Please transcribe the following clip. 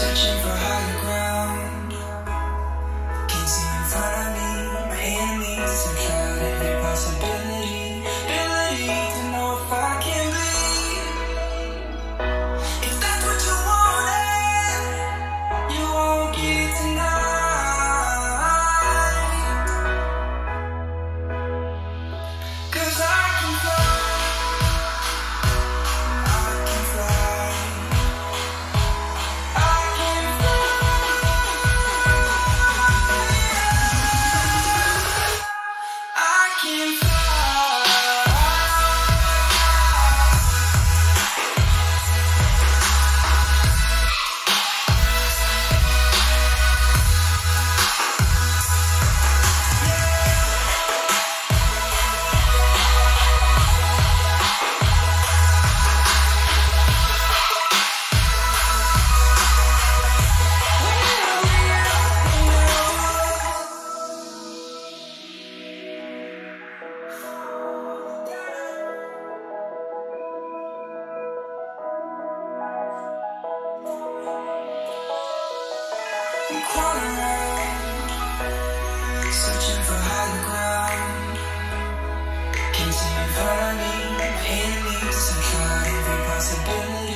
searching for higher ground. Can't see in front of me, my enemies have tried every possibility, ability to know if I can bleed. If that's what you wanted, you won't get it tonight. 'Cause I can fly. I'm crawling around, searching for higher ground. Can't see in front of me, my enemies have tried every possibility.